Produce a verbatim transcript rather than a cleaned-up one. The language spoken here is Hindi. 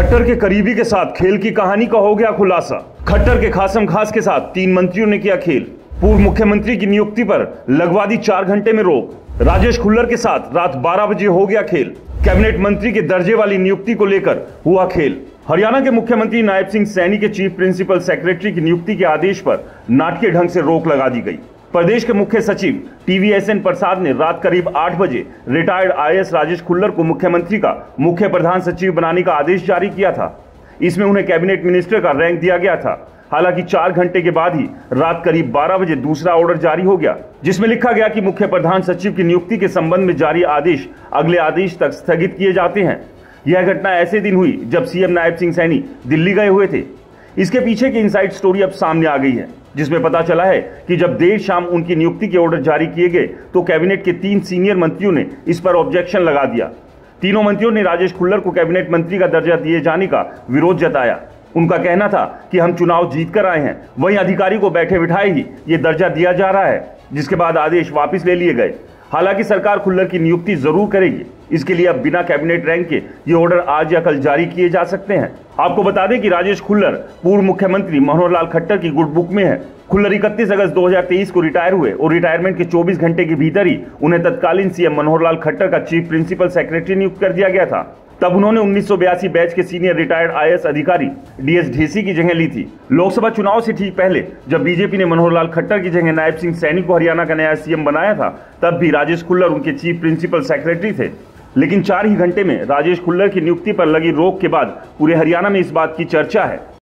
खट्टर के करीबी के साथ खेल की कहानी का हो गया खुलासा। खट्टर के खासम खास के साथ तीन मंत्रियों ने किया खेल। पूर्व मुख्यमंत्री की नियुक्ति पर लगवा दी चार घंटे में रोक। राजेश खुल्लर के साथ रात बारह बजे हो गया खेल। कैबिनेट मंत्री के दर्जे वाली नियुक्ति को लेकर हुआ खेल। हरियाणा के मुख्यमंत्री नायब सिंह सैनी के चीफ प्रिंसिपल सेक्रेटरी की नियुक्ति के आदेश पर नाटकीय ढंग से रोक लगा दी गई। प्रदेश के मुख्य सचिव T V S N Prasad ने रात करीब आठ बजे retired I A S Rajesh Khullar को मुख्यमंत्री का मुख्य प्रधान सचिव बनाने का आदेश जारी किया था। इसमें उन्हें कैबिनेट मिनिस्टर का रैंक दिया गया था। हालांकि चार घंटे के बाद ही रात करीब बारह बजे दूसरा ऑर्डर जारी हो गया, जिसमें लिखा गया कि मुख्य प्रधान सचिव की नियुक्ति के संबंध में जारी आदेश अगले आदेश तक स्थगित किए जाते हैं। यह घटना ऐसे दिन हुई जब सी एम नायब सिंह सैनी दिल्ली गए हुए थे। इसके पीछे की इनसाइड स्टोरी अब सामने आ गई है, जिसमें पता चला है कि जब देर शाम उनकी नियुक्ति के ऑर्डर जारी किए गए तो कैबिनेट के तीन सीनियर मंत्रियों ने इस पर ऑब्जेक्शन लगा दिया। तीनों मंत्रियों ने राजेश खुल्लर को कैबिनेट मंत्री का दर्जा दिए जाने का विरोध जताया। उनका कहना था कि हम चुनाव जीत कर आए हैं, वहीं अधिकारी को बैठे बिठाए ही ये दर्जा दिया जा रहा है, जिसके बाद आदेश वापस ले लिए गए। हालांकि सरकार खुल्लर की नियुक्ति जरूर करेगी। इसके लिए अब बिना कैबिनेट रैंक के ये ऑर्डर आज या कल जारी किए जा सकते हैं। आपको बता दें कि राजेश खुल्लर पूर्व मुख्यमंत्री मनोहर लाल खट्टर की गुड बुक में है। खुल्लर इकतीस अगस्त दो हज़ार तेईस को रिटायर हुए और रिटायरमेंट के चौबीस घंटे के भीतर ही उन्हें तत्कालीन सी एम मनोहर लाल खट्टर का चीफ प्रिंसिपल सेक्रेटरी नियुक्त कर दिया गया था। तब उन्होंने उन्नीस सौ बयासी बैच के senior retired I A S अधिकारी डी एसढेसी की जगह ली थी। लोकसभा चुनाव से ठीक पहले जब बीजेपी ने मनोहर लाल खट्टर की जगह नायब सिंह सैनी को हरियाणा का नया सी एम बनाया था, तब भी राजेश खुल्लर उनके चीफ प्रिंसिपल सेक्रेटरी थे। लेकिन चार ही घंटे में राजेश खुल्लर की नियुक्ति पर लगी रोक के बाद पूरे हरियाणा में इस बात की चर्चा है।